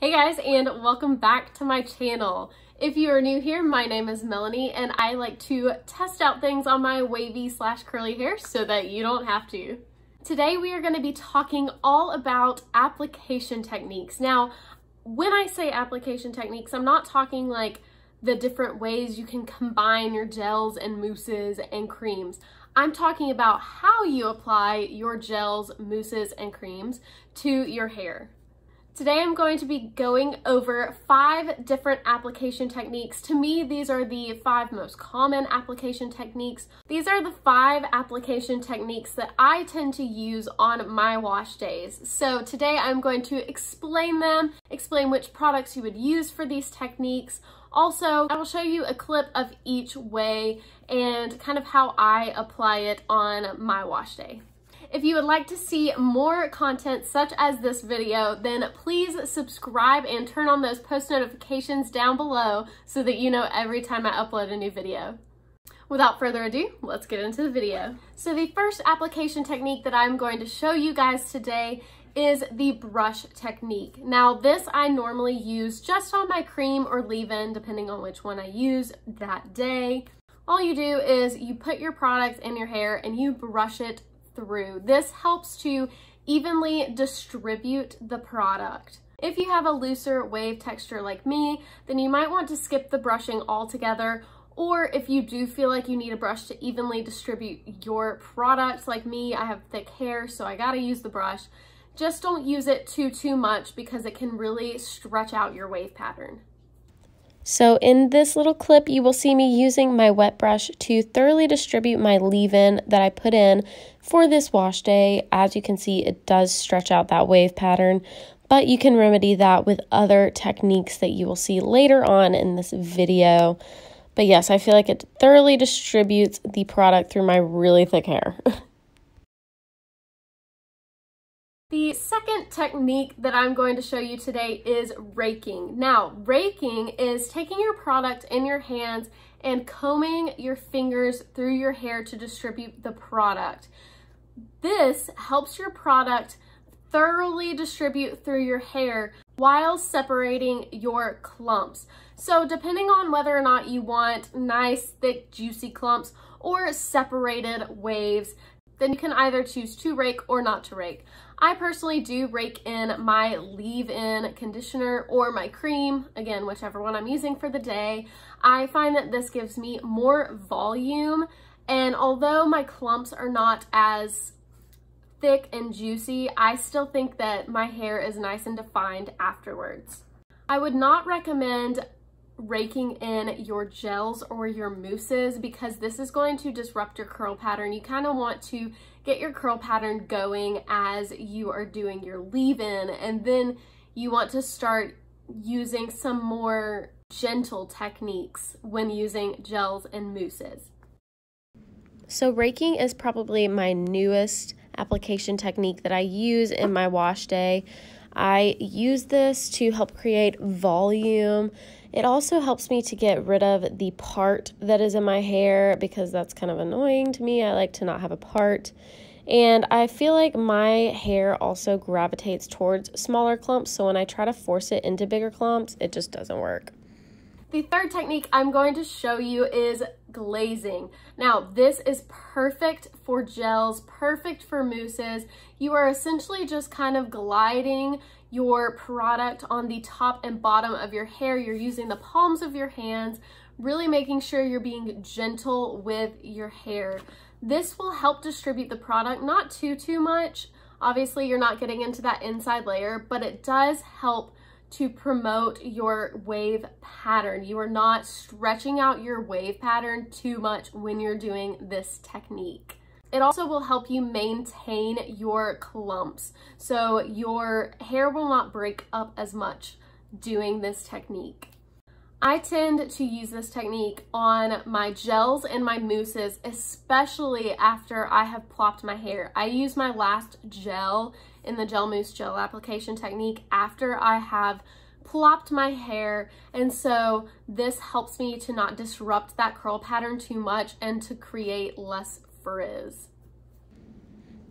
Hey guys, and welcome back to my channel. If you are new here, my name is Melanie and I like to test out things on my wavy / curly hair so that you don't have to. Today we are going to be talking all about application techniques. Now, when I say application techniques, I'm not talking like the different ways you can combine your gels and mousses and creams. I'm talking about how you apply your gels, mousses, and creams to your hair. Today I'm going to be going over 5 different application techniques. To me, these are the 5 most common application techniques. These are the 5 application techniques that I tend to use on my wash days. So today I'm going to explain them, explain which products you would use for these techniques. Also, I will show you a clip of each way and kind of how I apply it on my wash day. If you would like to see more content such as this video, then please subscribe and turn on those post notifications down below so that you know every time I upload a new video. Without further ado, let's get into the video. So the first application technique that I'm going to show you guys today is the brush technique. Now this I normally use just on my cream or leave-in, depending on which one I use that day. All you do is you put your products in your hair and you brush it through. This helps to evenly distribute the product. If you have a looser wave texture like me, then you might want to skip the brushing altogether, or if you do feel like you need a brush to evenly distribute your product like me, I have thick hair, so I gotta use the brush. Just don't use it too much because it can really stretch out your wave pattern. So in this little clip, you will see me using my wet brush to thoroughly distribute my leave-in that I put in for this wash day. As you can see, it does stretch out that wave pattern, but you can remedy that with other techniques that you will see later on in this video. But yes, I feel like it thoroughly distributes the product through my really thick hair. The second technique that I'm going to show you today is raking. Now, raking is taking your product in your hands and combing your fingers through your hair to distribute the product. This helps your product thoroughly distribute through your hair while separating your clumps. So depending on whether or not you want nice, thick, juicy clumps or separated waves, then you can either choose to rake or not to rake. I personally do rake in my leave-in conditioner or my cream, again, whichever one I'm using for the day. I find that this gives me more volume, and although my clumps are not as thick and juicy, I still think that my hair is nice and defined afterwards. I would not recommend raking in your gels or your mousses because this is going to disrupt your curl pattern. You kind of want to get your curl pattern going as you are doing your leave-in, and then you want to start using some more gentle techniques when using gels and mousses. So raking is probably my newest application technique that I use in my wash day. I use this to help create volume. It also helps me to get rid of the part that is in my hair because that's kind of annoying to me. I like to not have a part. And I feel like my hair also gravitates towards smaller clumps, so when I try to force it into bigger clumps, it just doesn't work. The third technique I'm going to show you is glazing. Now, this is perfect for gels, perfect for mousses. You are essentially just kind of gliding your product on the top and bottom of your hair. You're using the palms of your hands, really making sure you're being gentle with your hair. This will help distribute the product, not too much. Obviously, you're not getting into that inside layer, but it does help to promote your wave pattern. You are not stretching out your wave pattern too much when you're doing this technique. It also will help you maintain your clumps, so your hair will not break up as much doing this technique. I tend to use this technique on my gels and my mousses, especially after I have plopped my hair. I use my last gel in the gel mousse gel application technique after I have plopped my hair, and so this helps me to not disrupt that curl pattern too much and to create less frizz.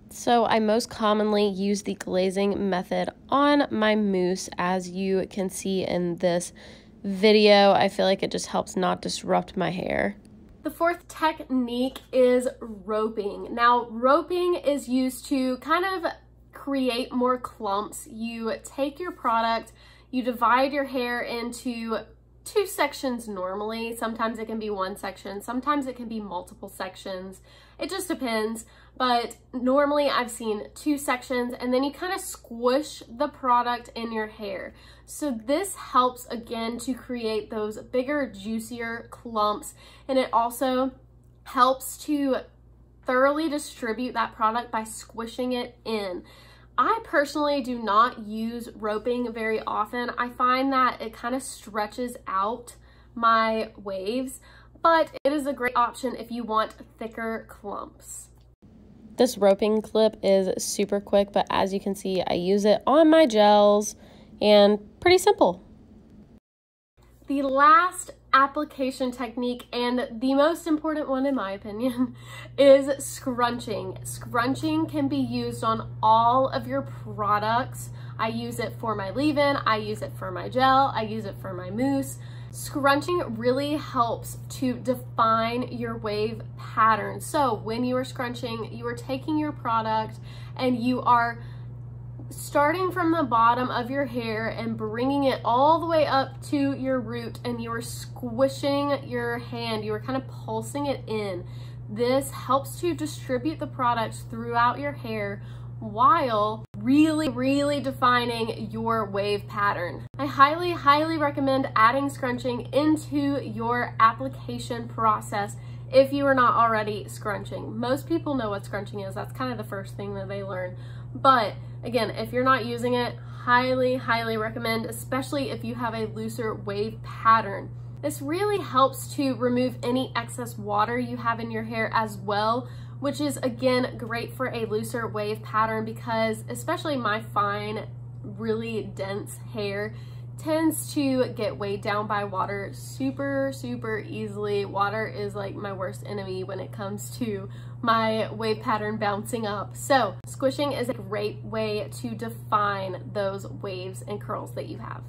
So I most commonly use the glazing method on my mousse, as you can see in this video. I feel like it just helps not disrupt my hair. The fourth technique is roping. Now, roping is used to kind of create more clumps. You take your product, you divide your hair into two sections normally. Sometimes it can be one section, sometimes it can be multiple sections. It just depends, but normally I've seen two sections, and then you kind of squish the product in your hair. So this helps again to create those bigger, juicier clumps, and it also helps to thoroughly distribute that product by squishing it in. I personally do not use roping very often. I find that it kind of stretches out my waves, but it is a great option if you want thicker clumps. This roping clip is super quick, but as you can see, I use it on my gels, and pretty simple. The last application technique, and the most important one in my opinion, is scrunching. Scrunching can be used on all of your products. I use it for my leave-in, I use it for my gel, I use it for my mousse. Scrunching really helps to define your wave pattern. So when you are scrunching, you are taking your product and you are starting from the bottom of your hair and bringing it all the way up to your root, and you are squishing your hand, you are kind of pulsing it in. This helps to distribute the products throughout your hair while really defining your wave pattern. I highly recommend adding scrunching into your application process if you are not already scrunching. Most people know what scrunching is. That's kind of the first thing that they learn. But again, if you're not using it, highly recommend, especially if you have a looser wave pattern. This really helps to remove any excess water you have in your hair as well, which is again great for a looser wave pattern, because especially my fine, really dense hair tends to get weighed down by water super easily. Water is like my worst enemy when it comes to my wave pattern bouncing up. So squishing is a great way to define those waves and curls that you have.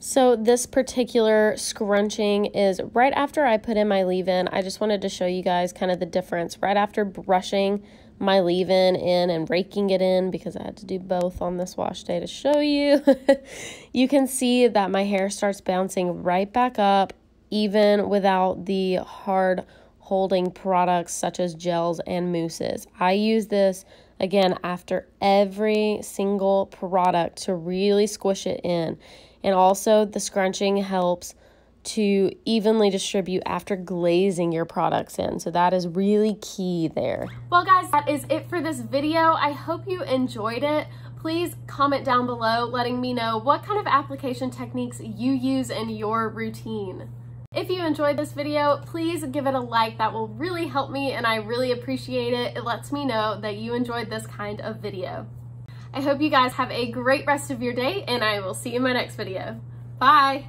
So this particular scrunching is right after I put in my leave-in. I just wanted to show you guys kind of the difference right after brushing my leave-in in and raking it in, because I had to do both on this wash day to show you. You can see that my hair starts bouncing right back up, even without the hard holding products such as gels and mousses. I use this again after every single product to really squish it in. And also the scrunching helps to evenly distribute after glazing your products in. So that is really key there. Well guys, that is it for this video. I hope you enjoyed it. Please comment down below letting me know what kind of application techniques you use in your routine. If you enjoyed this video, please give it a like. That will really help me and I really appreciate it. It lets me know that you enjoyed this kind of video. I hope you guys have a great rest of your day, and I will see you in my next video. Bye!